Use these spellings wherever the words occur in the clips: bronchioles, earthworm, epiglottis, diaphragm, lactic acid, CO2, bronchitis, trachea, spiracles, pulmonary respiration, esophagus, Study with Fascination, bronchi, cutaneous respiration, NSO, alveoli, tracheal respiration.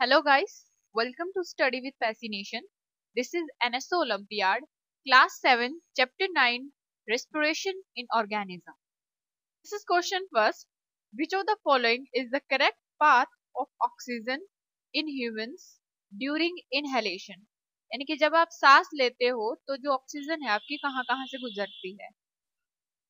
Hello guys, welcome to Study with Fascination. This is NSO Olympiad, Class 7, Chapter 9, Respiration in Organism. This is question first. Which of the following is the correct path of oxygen in humans during inhalation? यानी कि जब आप सांस लेते हो तो जो oxygen है आपकी कहाँ कहाँ से गुजरती है।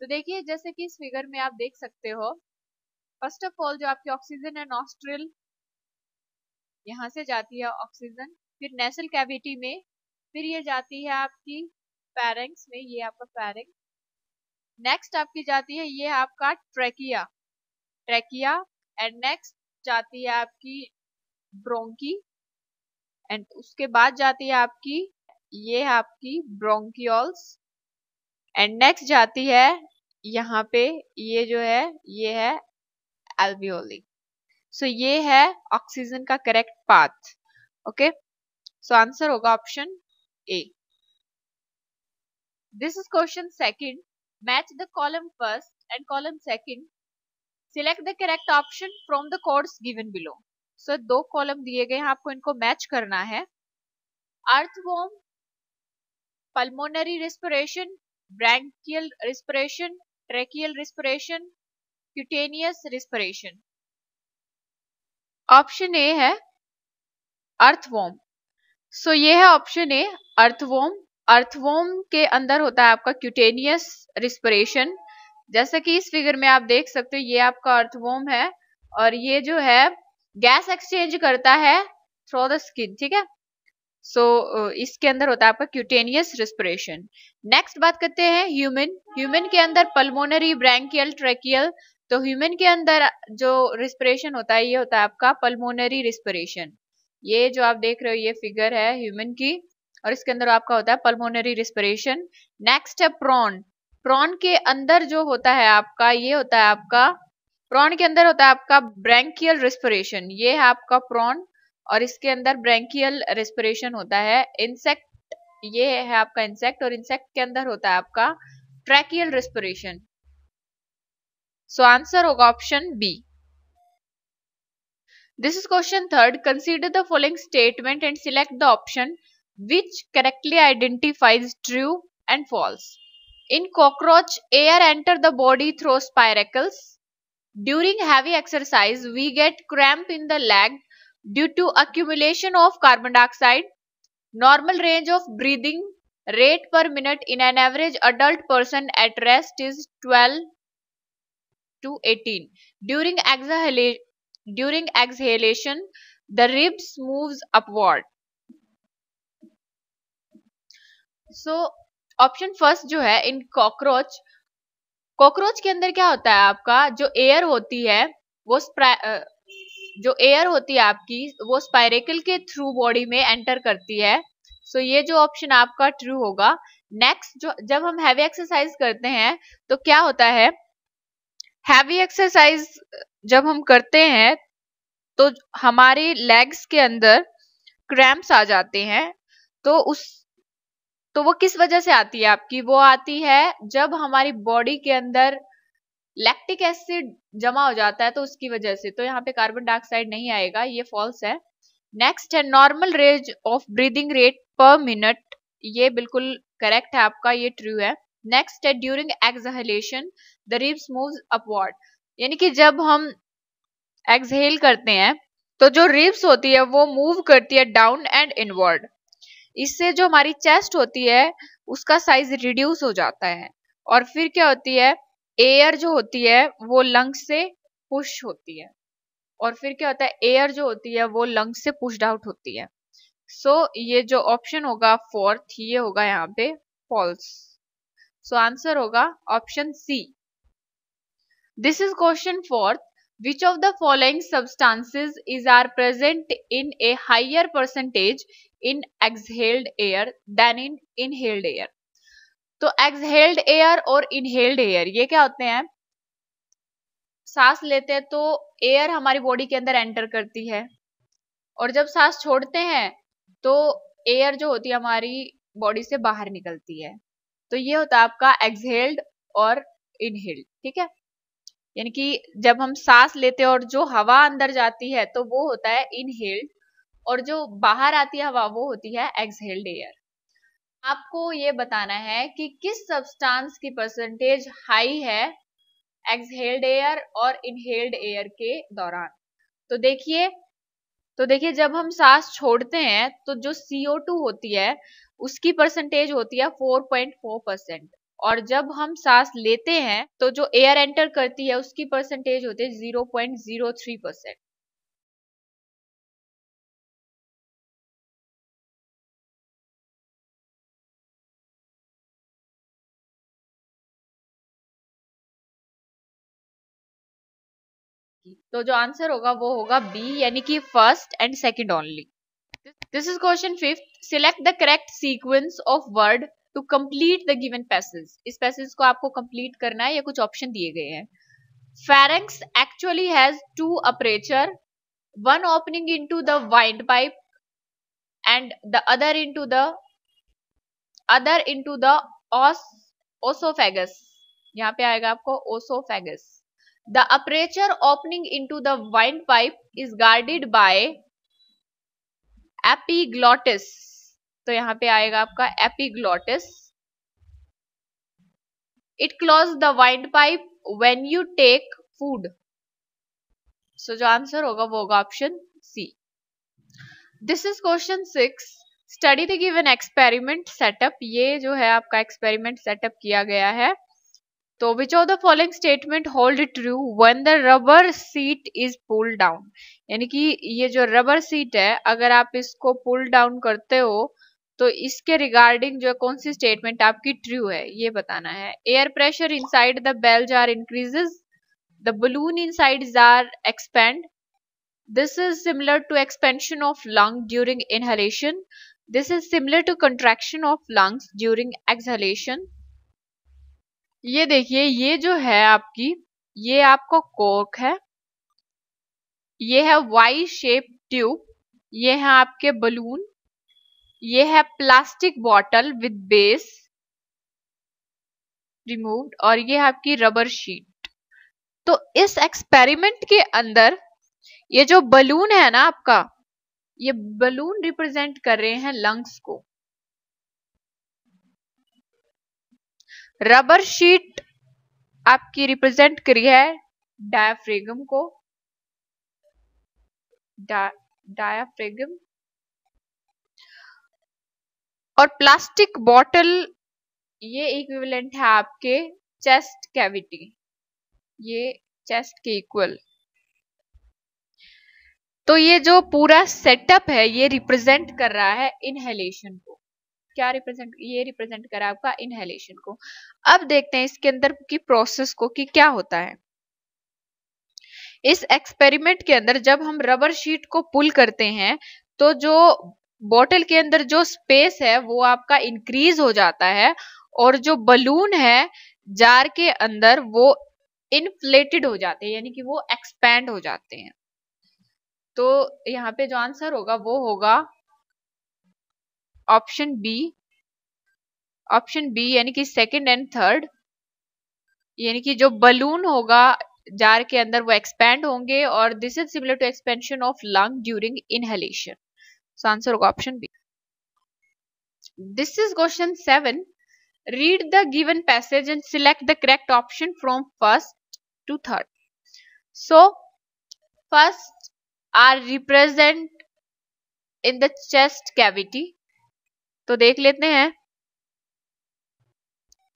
तो देखिए जैसे कि इस फिगर में आप देख सकते हो, फर्स्ट ऑफ ऑल जो आपकी ऑक्सीजन है नॉस्ट्रिल, यहाँ से जाती है ऑक्सीजन, फिर नेसल कैविटी में, फिर ये जाती है आपकी फैरिंक्स में, ये आपका फैरिंक्स, नेक्स्ट आपकी जाती है ये आपका ट्रेकिया एंड नेक्स्ट जाती है आपकी ब्रोंकी एंड उसके बाद जाती है आपकी ये आपकी ब्रोंकियोल्स एंड नेक्स्ट जाती है यहाँ पे ये जो है ये है एल्वियोली। सो ये है ऑक्सीजन का correct path. Okay, so answer होगा option A. This is question second. Match the column first and column second, select the correct option from the codes given below. So दो कॉलम दिए गए हैं, आपको इनको मैच करना है। Earthworm, pulmonary respiration, branchial respiration, tracheal respiration, cutaneous respiration. Option A है earthworm. सो ये है ऑप्शन ए अर्थवर्म। अर्थवर्म के अंदर होता है आपका क्यूटेनियस रिस्पिरेशन, जैसा कि इस फिगर में आप देख सकते हो, ये आपका अर्थवर्म है और ये जो है गैस एक्सचेंज करता है थ्रू द स्किन, ठीक है। सो इसके अंदर होता है आपका क्यूटेनियस रिस्पिरेशन। नेक्स्ट बात करते हैं ह्यूमन। ह्यूमन के अंदर पल्मोनरी, ब्रैंकियल, ट्रेकियल, तो ह्यूमन के अंदर जो रिस्पिरेशन होता है ये होता है आपका पल्मोनरी रिस्पिरेशन। ये जो आप देख रहे हो ये फिगर है ह्यूमन की और इसके अंदर आपका होता है पल्मोनरी रिस्पिरेशन। नेक्स्ट है प्रॉन। प्रॉन के अंदर जो होता है आपका ये होता है आपका, प्रॉन के अंदर होता है आपका ब्रैंकियल रिस्पिरेशन, ये है आपका प्रॉन और इसके अंदर ब्रैंकियल रिस्पिरेशन होता है। इंसेक्ट, ये है आपका इंसेक्ट और इंसेक्ट के अंदर होता है आपका ट्रैकियल रिस्पिरेशन। सो आंसर होगा option B. This is question third. Consider the following statement and select the option which correctly identifies true and false. In cockroach, air enters the body through spiracles. During heavy exercise, we get cramp in the leg due to accumulation of carbon dioxide. Normal range of breathing rate per minute in an average adult person at rest is 12 to 18. During exhalation, the ribs moves upward. So option first जो है इन cockroach, cockroach के अंदर क्या होता है आपका जो air होती है वो आपकी वो स्पाइरेकल के थ्रू बॉडी में एंटर करती है। सो ये जो ऑप्शन आपका ट्रू होगा। नेक्स्ट, जो जब हम हैवी एक्सरसाइज करते हैं तो क्या होता है, हैवी एक्सरसाइज जब हम करते हैं तो हमारे लेग्स के अंदर क्रैम्प्स आ जाते हैं, तो वो किस वजह से आती है आपकी, वो आती है जब हमारी बॉडी के अंदर लैक्टिक एसिड जमा हो जाता है तो उसकी वजह से। तो यहाँ पे कार्बन डाइऑक्साइड नहीं आएगा, ये फॉल्स है। नेक्स्ट है normal range of breathing rate per minute, ये बिल्कुल करेक्ट है आपका, ये ट्रू है। नेक्स्ट है during exhalation the ribs moves upward, यानी कि जब हम एक्सहेल करते हैं तो जो रिब्स होती है वो मूव करती है डाउन एंड इनवर्ड, इससे जो हमारी चेस्ट होती है उसका साइज रिड्यूस हो जाता है और फिर क्या होती है, एयर जो होती है वो लंग्स से पुश होती है और फिर क्या होता है, एयर जो होती है वो लंग्स से पुश्ड आउट होती है। सो ये जो ऑप्शन होगा फोर्थ ये होगा यहाँ पे फॉल्स। सो आंसर होगा option C. This is question fourth. Which of the following substances are present in a higher percentage in exhaled air than in inhaled air? तो exhaled air और inhaled air ये क्या होते हैं, सांस लेते हैं तो air हमारी बॉडी के अंदर एंटर करती है और जब सांस छोड़ते हैं तो air जो होती है हमारी बॉडी से बाहर निकलती है। तो ये होता है आपका exhaled और inhaled, ठीक है। यानी कि जब हम सांस लेते हैं और जो हवा अंदर जाती है तो वो होता है इनहेल्ड, और जो बाहर आती है हवा वो होती है एक्सहेल्ड एयर। आपको ये बताना है कि किस सब्सटेंस की परसेंटेज हाई है एक्सहेल्ड एयर और इनहेल्ड एयर के दौरान। तो देखिए जब हम सांस छोड़ते हैं तो जो CO2 होती है उसकी परसेंटेज होती है 4.4%, और जब हम सांस लेते हैं तो जो एयर एंटर करती है उसकी परसेंटेज होती है 0.03%। तो जो आंसर होगा वो होगा बी, यानी कि first and second only. This is question 5th। Select the correct sequence of word to complete the given passage. इस पैसेज को आपको कंप्लीट करना है, ये कुछ ऑप्शन दिए गए हैं। Pharynx actually has 2 aperture, one opening into the wind pipe and the other into the oesophagus. यहाँ पे आएगा आपको oesophagus. The aperture opening into the wind pipe is guarded by epiglottis, तो यहाँ पे आएगा आपका epiglottis. It closes the wind pipe when you take food. So जो आंसर होगा वो होगा option C. This is question 6। Study the given experiment setup। ये जो है आपका experiment setup किया गया है। तो which of the following statement hold true when the rubber sheet is pull down, यानी कि ये जो रबर सीट है अगर आप इसको पुल डाउन करते हो तो इसके रिगार्डिंग जो कौन सी स्टेटमेंट आपकी ट्रू है ये बताना है। Air pressure inside the bell jar increases, the balloon inside jar expand, this is similar to expansion of lung during inhalation, this is similar to contraction of lungs during exhalation. ये देखिए, ये जो है आपकी, ये आपका कॉर्क है, ये है वाई शेप ट्यूब, ये है आपके बलून, ये है plastic bottle with base removed, और ये है आपकी रबर शीट। तो इस एक्सपेरिमेंट के अंदर ये जो बलून है ना आपका, ये बलून रिप्रेजेंट कर रहे हैं लंग्स को, रबर शीट आपकी रिप्रेजेंट करी है डायफ्रेगम को, डायफ्रेगम, और प्लास्टिक बॉटल ये इक्विवेलेंट है आपके चेस्ट कैविटी, ये चेस्ट के इक्वल। तो ये जो पूरा सेटअप है ये रिप्रेजेंट कर रहा है इनहेलेशन को। क्या रिप्रेजेंट, ये रिप्रेजेंट करा आपका इनहेलेशन को। अब देखते हैं इसके अंदर की प्रोसेस को कि क्या होता है। इस एक्सपेरिमेंट के अंदर जब हम रबर शीट को पुल करते हैं तो जो बोतल के अंदर जो स्पेस है वो आपका इंक्रीज हो जाता है, और जो बलून है जार के अंदर वो इनफ्लेटेड हो जाते हैं, यानी कि वो एक्सपैंड हो जाते हैं। तो यहाँ पे जो आंसर होगा वो होगा ऑप्शन बी, यानी कि सेकंड एंड थर्ड, यानी कि जो बलून होगा जार के अंदर वो एक्सपैंड होंगे, और this is similar to expansion of lung during inhalation. So answer होगा option B. This is question 7। Read the given passage and select the correct option from first to third. So first are represent in the chest cavity, तो देख लेते हैं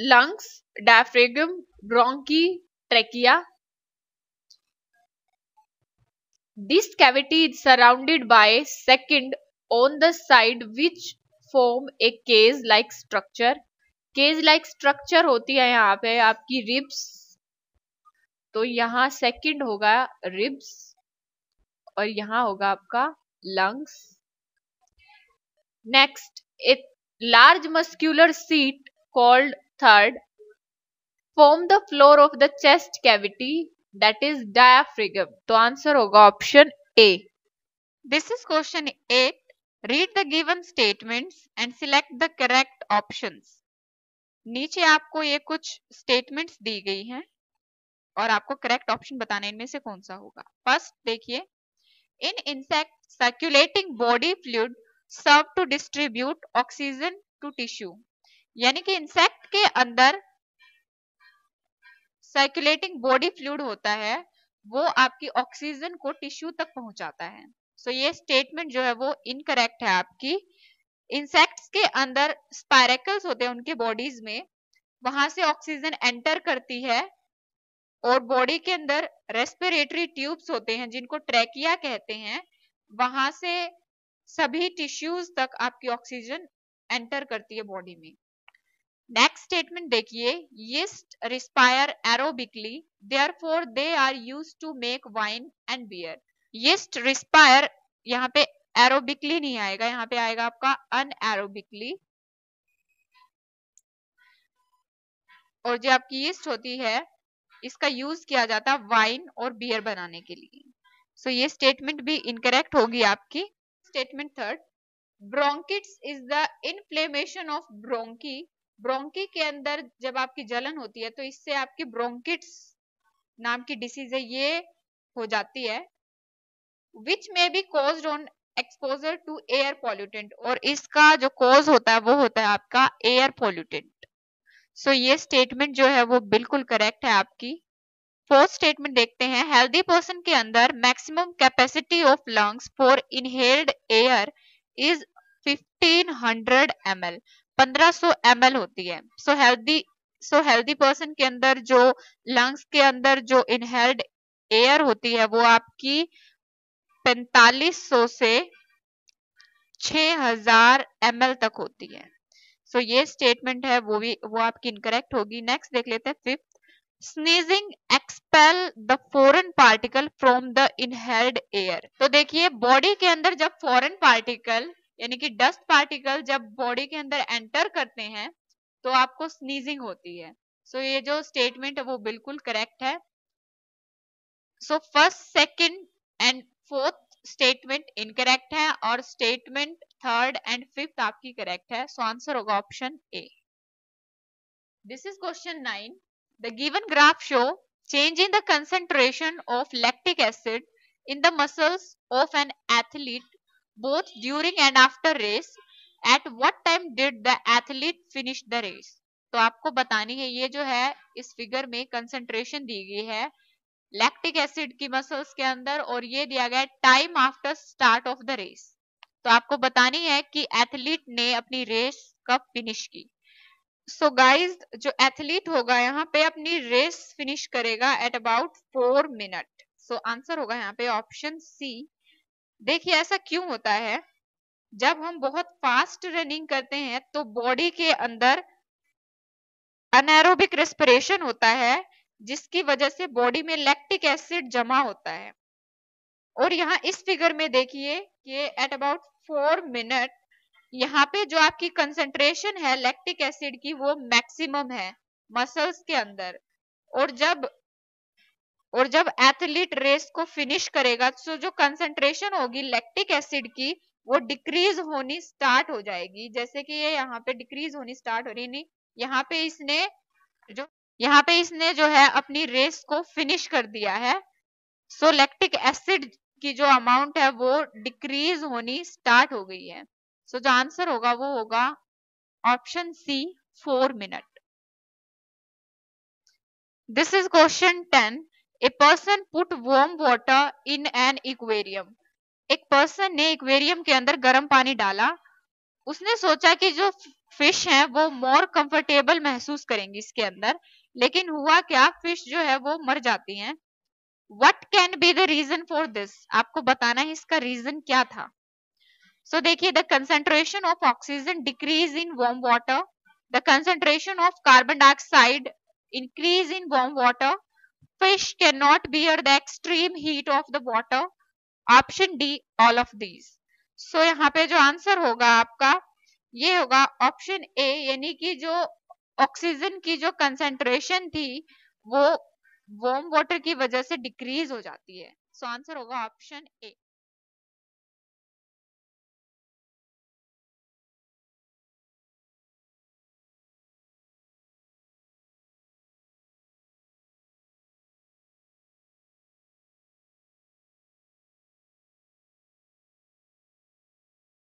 lungs, diaphragm, bronchi, trachea. This cavity is surrounded by second on the side which form a cage like structure. Cage like structure होती है यहाँ पे आपकी ribs, तो यहाँ सेकंड होगा रिब्स और यहाँ होगा आपका lungs. Next, a large muscular seat called third form the floor of the chest cavity, that is diaphragm. तो आंसर होगा option A। This is question 8। Read the given statements and select the correct options। नीचे आपको ये कुछ statements दी गई हैं। और आपको करेक्ट ऑप्शन बताना इनमें से कौन सा होगा। फर्स्ट देखिए, in insect circulating body fluid serve to distribute oxygen to tissue, यानी कि इंसेक्ट के अंदर सर्कुलेटिंग बॉडी फ्लूइड होता है, वो आपकी ऑक्सीजन को टिश्यू तक पहुंचाता है। सो ये स्टेटमेंट जो है वो इनकरेक्ट है आपकी। इंसेक्ट्स के अंदर स्पायरेकल्स होते हैं उनके बॉडीज में, वहां से ऑक्सीजन एंटर करती है और बॉडी के अंदर रेस्पिरेटरी ट्यूब्स होते हैं जिनको ट्रैकिया कहते हैं, वहां से सभी टिश्यूज तक आपकी ऑक्सीजन एंटर करती है बॉडी में। नेक्स्ट स्टेटमेंट देखिए, yeast respire aerobically therefore they are used to make wine and beer. Yeast respire यहाँ पे एरोबिकली नहीं आएगा, यहाँ पे आएगा आपका अनएरोबिकली। और जो आपकी यीस्ट होती है इसका यूज किया जाता है वाइन और बियर बनाने के लिए। सो ये स्टेटमेंट भी इनकरेक्ट होगी आपकी। Statement third, bronchitis is the inflammation of bronchi. Bronchi के अंदर जब आपकी जलन होती है तो इससे आपकी ब्रोंकिट्स नाम की डिसीज है ये हो जाती है, which may be caused on exposure to air pollutant, और इसका जो कॉज होता है वो होता है आपका एयर पॉल्यूटेंट। सो ये स्टेटमेंट जो है वो बिल्कुल करेक्ट है आपकी। फोर्थ स्टेटमेंट देखते हैं, हेल्दी पर्सन के अंदर maximum capacity of lungs for inhaled air is 1500 ml, 1500 ml होती है। सो हेल्दी पर्सन के अंदर जो लंग्स के अंदर जो इनहेल्ड एयर होती है वो आपकी 4500 से 6000 ml तक होती है। सो ये स्टेटमेंट है वो आपकी इनकरेक्ट होगी। नेक्स्ट देख लेते हैं fifth, sneezing expel the foreign particle from the inhaled air. तो देखिए बॉडी के अंदर जब फॉरेन पार्टिकल यानी कि डस्ट पार्टिकल जब बॉडी के अंदर एंटर करते हैं तो आपको स्नीजिंग होती है। सो ये जो स्टेटमेंट है वो बिल्कुल करेक्ट है। So first, second and fourth statement incorrect है और स्टेटमेंट थर्ड एंड फिफ्थ आपकी करेक्ट है। सो आंसर होगा option A. This is question 9, the given graph show change in the concentration of lactic acid in the muscles of an athlete both during and after race, at what time did the athlete finish the race? तो आपको बतानी है, ये जो है इस figure में concentration दी गई है लैक्टिक एसिड की मसल्स के अंदर और ये दिया गया है time after start of the race. तो आपको बतानी है कि एथलीट ने अपनी रेस कब फिनिश की। सो गाइज, जो एथलीट होगा यहाँ पे अपनी रेस फिनिश करेगा at about 4 minute. So answer होगा यहाँ पे ऑप्शन सी। देखिए ऐसा क्यों होता है, जब हम बहुत फास्ट रनिंग करते हैं तो बॉडी के अंदर अनाएरोबिक रेस्पिरेशन होता है जिसकी वजह से बॉडी में लैक्टिक एसिड जमा होता है। और यहाँ इस फिगर में देखिए कि एट अबाउट 4 मिनट यहाँ पे जो आपकी कंसेंट्रेशन है लैक्टिक एसिड की वो मैक्सिमम है मसल्स के अंदर, और जब एथलीट रेस को फिनिश करेगा तो जो कंसंट्रेशन होगी लैक्टिक एसिड की वो डिक्रीज होनी स्टार्ट हो जाएगी। जैसे कि ये यहाँ पे डिक्रीज होनी स्टार्ट हो रही, नहीं यहाँ पे इसने जो है अपनी रेस को फिनिश कर दिया है। सो लैक्टिक एसिड की जो अमाउंट है वो डिक्रीज होनी स्टार्ट हो गई है। सो जो आंसर होगा वो होगा option C, 4 minute. This is question 10, A person put warm water in an aquarium. एक पर्सन ने एक्वेरियम के अंदर गर्म पानी डाला, उसने सोचा कि जो फिश हैं वो मोर कंफर्टेबल महसूस करेंगी इसके अंदर, लेकिन हुआ क्या, फिश जो है वो मर जाती हैं। What can be the reason for this? आपको बताना है इसका रीजन क्या था। So देखिए, the concentration of oxygen decrease in warm water, the concentration of carbon dioxide increase in warm water, fish cannot bear the extreme heat of the water, option D all of these. So यहाँ पे जो answer होगा आपका ये होगा option ए, यानी कि जो ऑक्सीजन की जो कंसेंट्रेशन थी वो वार्म वाटर की वजह से डिक्रीज हो जाती है। सो आंसर होगा ऑप्शन ए।